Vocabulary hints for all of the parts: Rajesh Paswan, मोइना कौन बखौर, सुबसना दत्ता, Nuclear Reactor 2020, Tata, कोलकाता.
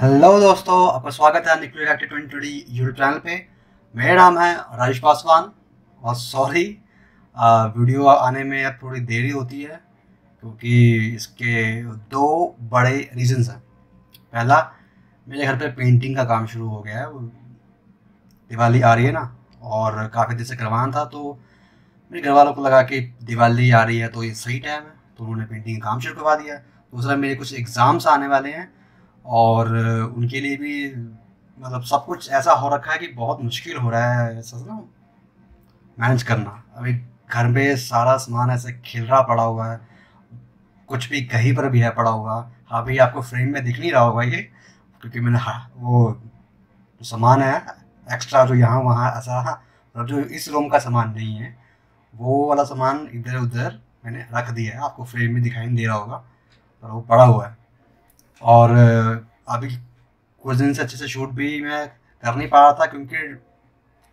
Hello दोस्तों, आपका स्वागत है न्यूक्लियर 2020 यूट्यूब चैनल पे। मेरा नाम है राजेश पासवान और सॉरी वीडियो आने में थोड़ी देरी होती है क्योंकि इसके दो बड़े रीजंस हैं। पहला, मेरे घर पे पेंटिंग का काम शुरू हो गया है, दिवाली आ रही है ना, और काफ़ी देर से करवाना था तो मेरे घर वालों को लगा कि दिवाली आ रही है तो ये सही टाइम है, तो उन्होंने पेंटिंग का काम शुरू करवा दिया। दूसरा, मेरे कुछ एग्ज़ाम्स आने वाले हैं और उनके लिए भी मतलब सब कुछ ऐसा हो रखा है कि बहुत मुश्किल हो रहा है ऐसा ना मैनेज करना। अभी घर पे सारा सामान ऐसे खिलरा पड़ा हुआ है, कुछ भी कहीं पर भी है पड़ा हुआ। अभी आपको फ्रेम में दिख नहीं रहा होगा ये, क्योंकि मैंने वो जो सामान है एक्स्ट्रा जो यहाँ वहाँ ऐसा मतलब जो इस रूम का सामान नहीं है वो वाला सामान इधर उधर मैंने रख दिया है, आपको फ्रेम में दिखाई नहीं दे रहा होगा पर वो पड़ा हुआ है। और अभी कुछ दिन से अच्छे से शूट भी मैं कर नहीं पा रहा था क्योंकि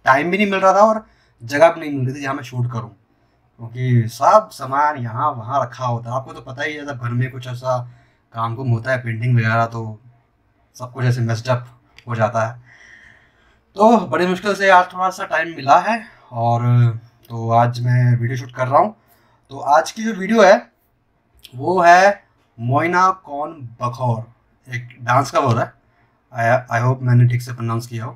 टाइम भी नहीं मिल रहा था और जगह भी नहीं मिल रही थी जहाँ मैं शूट करूँ, क्योंकि सब सामान यहाँ वहाँ रखा होता है। आपको तो पता ही है जब घर में कुछ ऐसा काम कुम होता है पेंटिंग वगैरह तो सब कुछ ऐसे मिस्डअप हो जाता है। तो बड़ी मुश्किल से आज थोड़ा सा टाइम मिला है और तो आज मैं वीडियो शूट कर रहा हूँ। तो आज की जो वीडियो है वो है मोइना कौन बखौर, एक डांस कवर है। आई होप मैंने ठीक से प्रोनाउंस किया हो।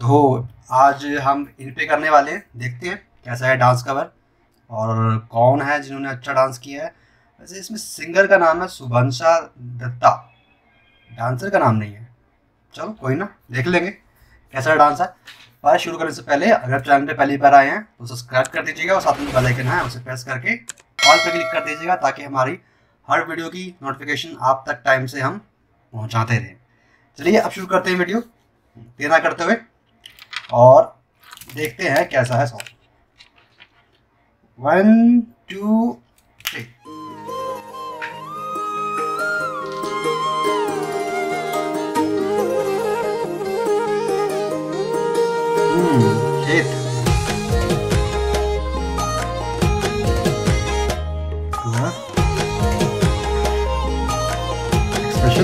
तो आज हम इन पे करने वाले हैं, देखते हैं कैसा है डांस कवर और कौन है जिन्होंने अच्छा डांस किया है। वैसे इसमें सिंगर का नाम है सुबसना दत्ता, डांसर का नाम नहीं है। चलो कोई ना, देख लेंगे कैसा डांस है। पर शुरू करने से पहले अगर चैनल पे पहली बार आए हैं तो सब्सक्राइब कर दीजिएगा और साथ में बेल आइकन है उसे प्रेस करके ऑल पे क्लिक कर दीजिएगा ताकि हमारी हर वीडियो की नोटिफिकेशन आप तक टाइम से हम पहुंचाते रहें। चलिए अब शुरू करते हैं वीडियो देना करते हुए और देखते हैं कैसा है सॉन्ग। 1 2 3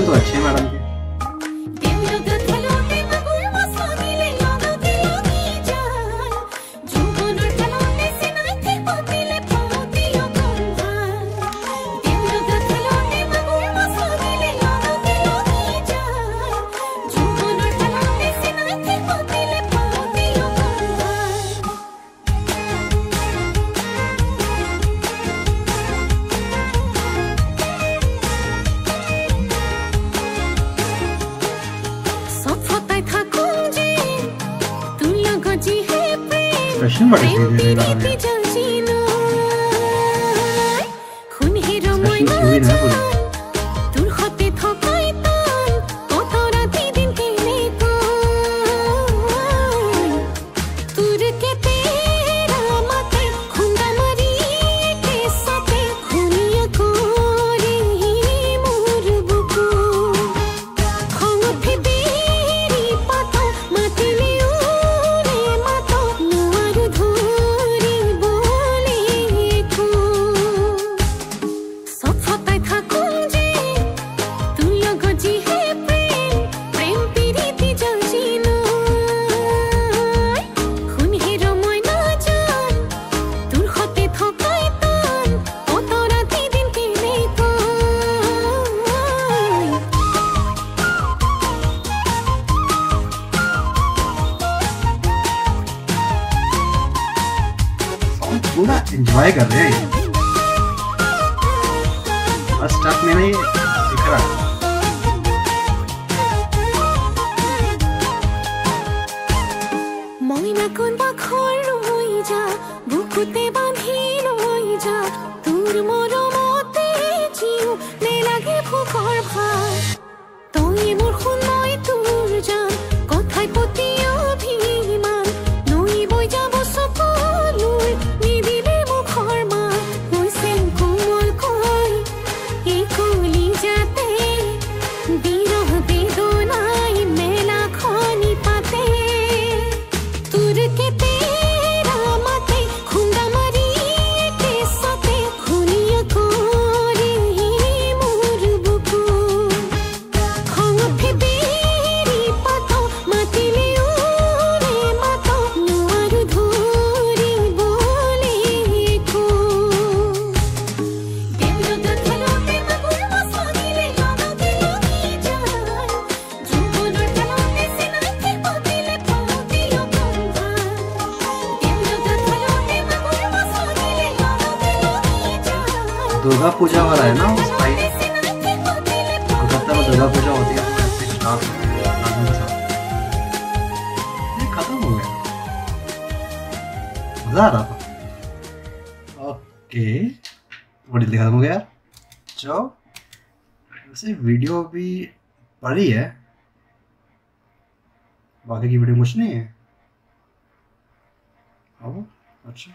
तो अच्छे मैडम के प्रेम तेरी जलजीना खून हेरो मोइना तुर होते थो कोई तो तोरा ती दिन के ने को तुर के तेरा माते खुंदा मरी के साथे खुनिया कोरी मोर बुको खोंथे देरी पातो माते पूरा एंजॉय कर रहे हैं। बस स्टेप में नहीं दिख रहा है। मोइना कोन बखोर रोई जा बुकुते बांधी रोई जा दूर मोरो मोते जीव ने लागे भूखर भार तो ये मोर खून मोई दूर जा कोथाय पोतिया अभिमान नई बई जाब सकलुई कोमल कोई कोली जाते दुर्गा पूजा वाला है ना उस टाइम, कोलकाता में दुर्गा पूजा होती है तो ऐसे स्टाफ खत्म हो गया। मजा आ रहा था। ओके बड़ी खत्म हो गया। चलो वैसे वीडियो भी पड़ी है, बाकी की वीडियो कुछ नहीं है। अच्छा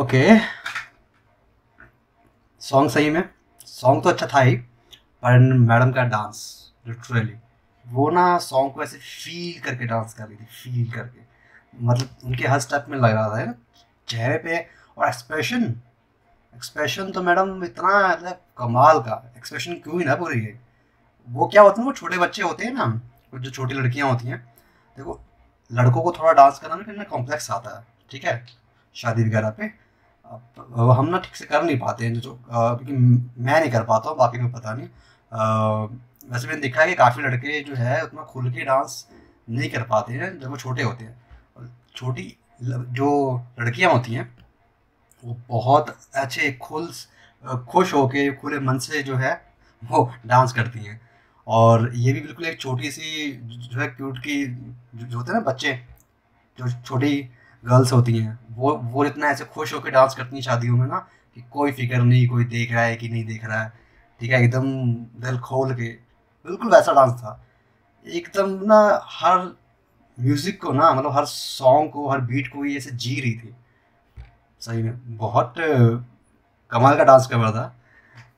ओके सॉन्ग सही में सॉन्ग तो अच्छा था ही, पर मैडम का डांस लिटरली वो ना सॉन्ग को ऐसे फील करके डांस कर रही थी, फील करके मतलब उनके हर स्टेप में लग रहा था ना चेहरे पे, और एक्सप्रेशन तो मैडम इतना मतलब कमाल का एक्सप्रेशन क्यों ही ना पूरी है। वो क्या होता है, वो छोटे बच्चे होते हैं ना, और जो छोटी लड़कियाँ होती हैं, देखो लड़कों को थोड़ा डांस करना ना कॉम्प्लेक्स आता है, ठीक है, शादी वगैरह पे अब हम ना ठीक से कर नहीं पाते हैं, जो क्योंकि मैं नहीं कर पाता हूँ, बाकी को पता नहीं। वैसे मैंने देखा है कि काफ़ी लड़के जो है उतना खुल के डांस नहीं कर पाते हैं जब वो छोटे होते हैं। छोटी जो लड़कियाँ होती हैं वो बहुत अच्छे खुश होके खुले मन से जो है वो डांस करती हैं, और ये भी बिल्कुल एक छोटी सी जो है क्यूट की जो होते हैं ना बच्चे, जो छोटी गर्ल्स होती हैं वो इतना ऐसे खुश होकर डांस करती हैं शादियों में ना कि कोई फिक्र नहीं, कोई देख रहा है कि नहीं देख रहा है, ठीक है, एकदम दिल खोल के बिल्कुल वैसा डांस था एकदम ना। हर म्यूज़िक को ना मतलब हर सॉन्ग को हर बीट को ही ऐसे जी रही थी सही में, बहुत कमाल का डांस कर रहा था।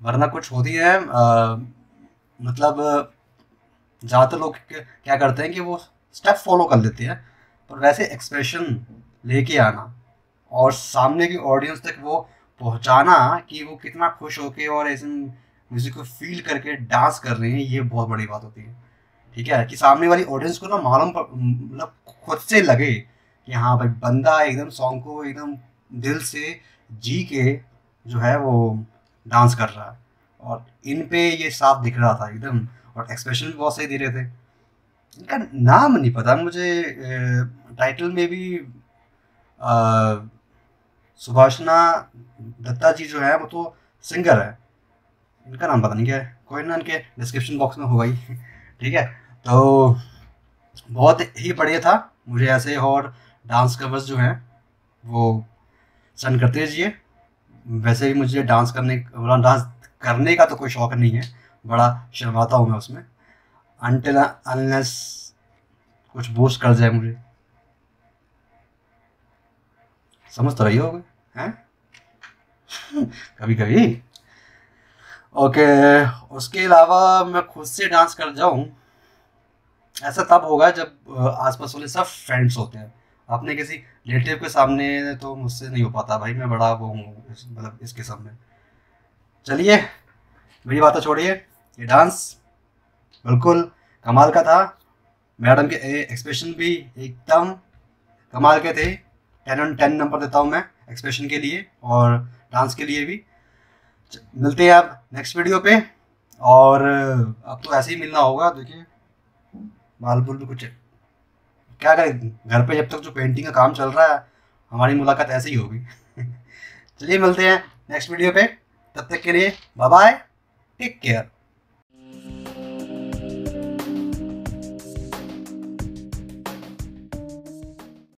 वरना कुछ होती है मतलब ज़्यादातर लोग क्या करते हैं कि वो स्टेप फॉलो कर लेते हैं, पर वैसे एक्सप्रेशन लेके आना और सामने की ऑडियंस तक वो पहुंचाना कि वो कितना खुश होके और ऐसे म्यूज़िक को फील करके डांस कर रहे हैं, ये बहुत बड़ी बात होती है, ठीक है, कि सामने वाली ऑडियंस को ना मालूम मतलब खुद से लगे कि हाँ भाई बंदा एकदम सॉन्ग को एकदम दिल से जी के जो है वो डांस कर रहा है, और इन पे ये साफ दिख रहा था एकदम, और एक्सप्रेशन भी बहुत सही दे रहे थे। इनका नाम नहीं पता मुझे, टाइटल में भी सुभाषना दत्ता जी जो है वो तो सिंगर है, इनका नाम पता नहीं क्या है, कोई ना इनके डिस्क्रिप्शन बॉक्स में होगा ही, ठीक है। तो बहुत ही बढ़िया था, मुझे ऐसे और डांस कवर्स जो हैं वो सेंड करते रहिए। वैसे भी मुझे डांस करने का तो कोई शौक़ नहीं है, बड़ा शर्माता हूँ मैं उसमें, अनटिल अनलेस कुछ बूस्ट कर जाए मुझे, समझ तो रही होगी हैं कभी कभी। ओके उसके अलावा मैं खुद से डांस कर जाऊँ ऐसा तब होगा जब आसपास वाले सब फ्रेंड्स होते हैं, अपने किसी रिलेटिव के सामने तो मुझसे नहीं हो पाता भाई, मैं बड़ा वो हूँ मतलब इस किस्म में। चलिए मेरी बातें छोड़िए, ये डांस बिल्कुल कमाल का था, मैडम के एक्सप्रेशन भी एकदम कमाल के थे, 10/10 नंबर देता हूँ मैं एक्सप्रेशन के लिए और डांस के लिए भी। मिलते हैं आप नेक्स्ट वीडियो पे, और अब तो ऐसे ही मिलना होगा, देखिए मालपुल भी कुछ क्या करें घर पे, जब तक जो पेंटिंग का काम चल रहा है हमारी मुलाकात ऐसे ही होगी। चलिए मिलते हैं नेक्स्ट वीडियो पे, तब तक के लिए बाय बाय, टेक केयर।